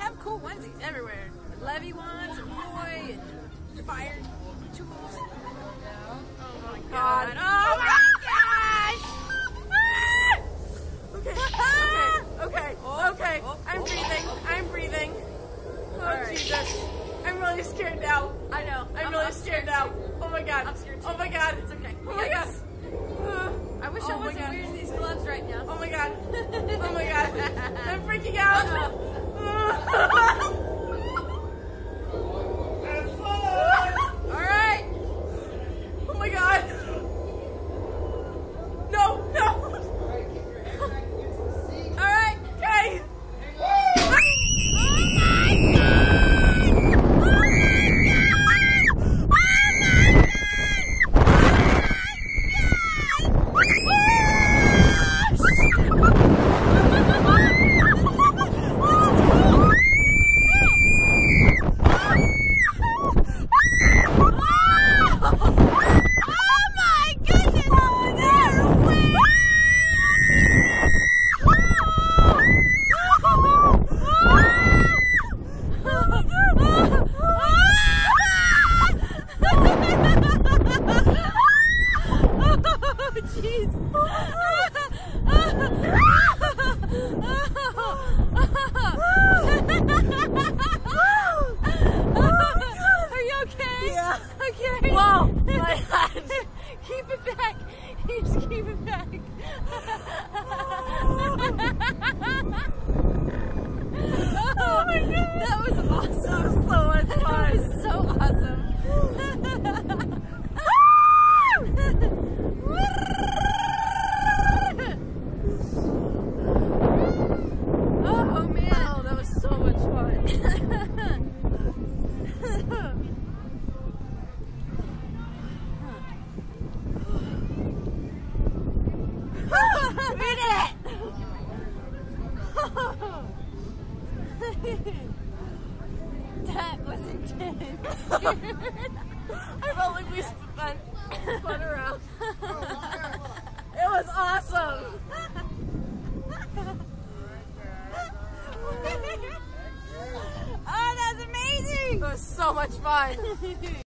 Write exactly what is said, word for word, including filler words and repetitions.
have cool onesies everywhere. Levy wands, and Roy, and fire tools. Oh my god. Oh my gosh! Okay, okay, okay, okay. I'm breathing, I'm breathing. Oh Jesus. I'm really scared now. I know. I'm really scared now. Oh my god. I'm scared too. Oh my god. It's okay. Oh my god. I wish I wasn't wearing these gloves right now. Oh my god. Oh my god. I'm freaking out. Alright. Oh my god. No, no. Alright, guys. Oh my god. That was so much fun.